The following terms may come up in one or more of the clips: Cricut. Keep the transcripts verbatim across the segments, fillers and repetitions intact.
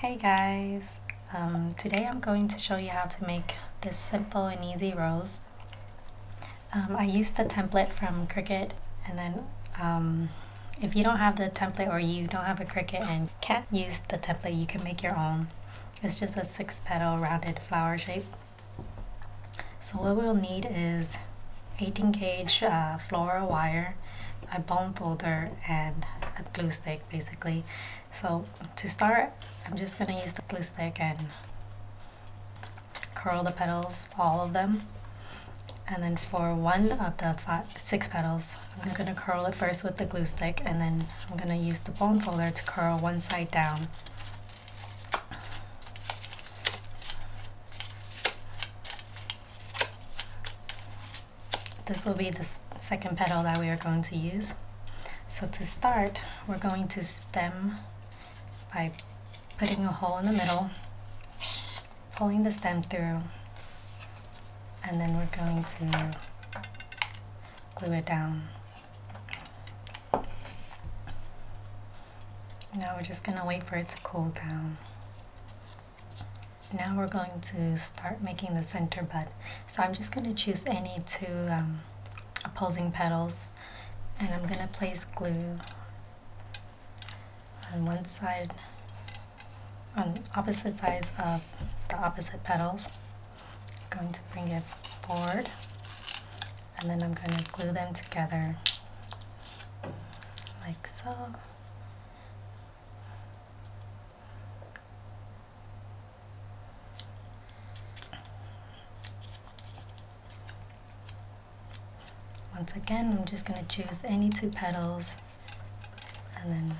Hey guys, um, today I'm going to show you how to make this simple and easy rose. Um, I used the template from Cricut, and then um, if you don't have the template or you don't have a Cricut and can't use the template, you can make your own. It's just a six petal rounded flower shape. So what we'll need is eighteen gauge uh, floral wire, a bone folder, and a glue stick basically. So to start, I'm just going to use the glue stick and curl the petals, all of them. And then for one of the five, six petals, I'm going to curl it first with the glue stick, and then I'm going to use the bone folder to curl one side down. This will be the second petal that we are going to use. So to start, we're going to stem by putting a hole in the middle, pulling the stem through, and then we're going to glue it down. Now we're just going to wait for it to cool down. Now we're going to start making the center bud. So I'm just going to choose any two um, opposing petals, and I'm going to place glue on one side, on opposite sides of the opposite petals. I'm going to bring it forward, and then I'm going to glue them together like so. Once again, I'm just going to choose any two petals, and then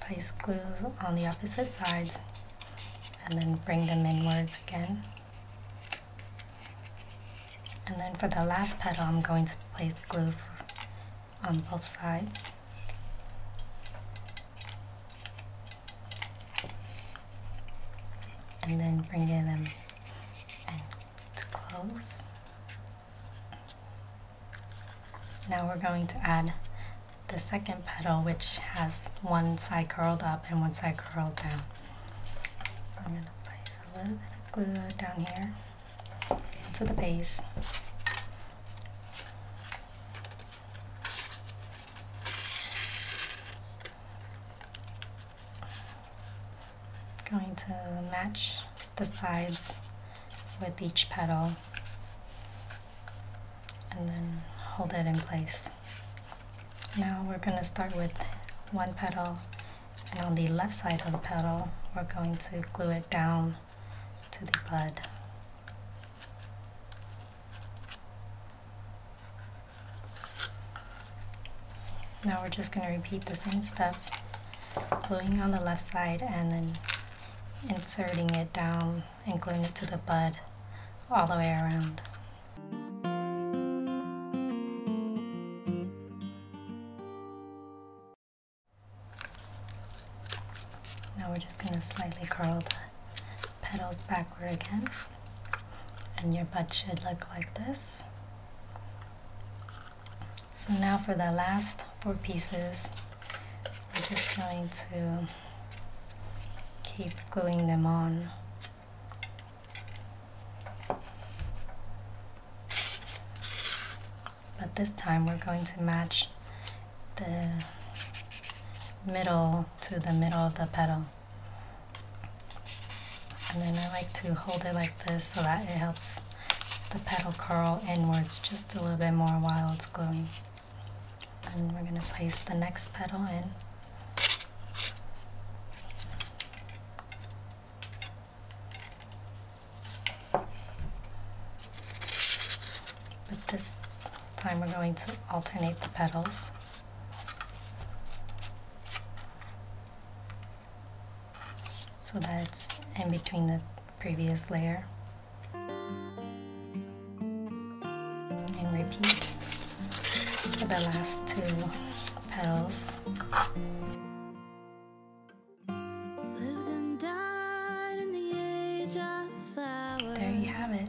place glue on the opposite sides, and then bring them inwards again. And then for the last petal, I'm going to place glue on both sides. And then bring them . Now we're going to add the second petal, which has one side curled up and one side curled down. So I'm going to place a little bit of glue down here onto the base. I'm going to match the sides with each petal, and then hold it in place. Now we're going to start with one petal, and on the left side of the petal we're going to glue it down to the bud. Now we're just going to repeat the same steps, gluing on the left side and then inserting it down and gluing it to the bud all the way around. Now we're just going to slightly curl the petals backward again, and your bud should look like this. So now for the last four pieces, we're just going to keep gluing them on. But this time we're going to match the middle to the middle of the petal. And then I like to hold it like this so that it helps the petal curl inwards just a little bit more while it's gluing. And we're going to place the next petal in. But this time we're going to alternate the petals. So that it's in between the previous layer. And repeat for the last two petals. There you have it.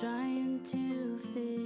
trying to fit.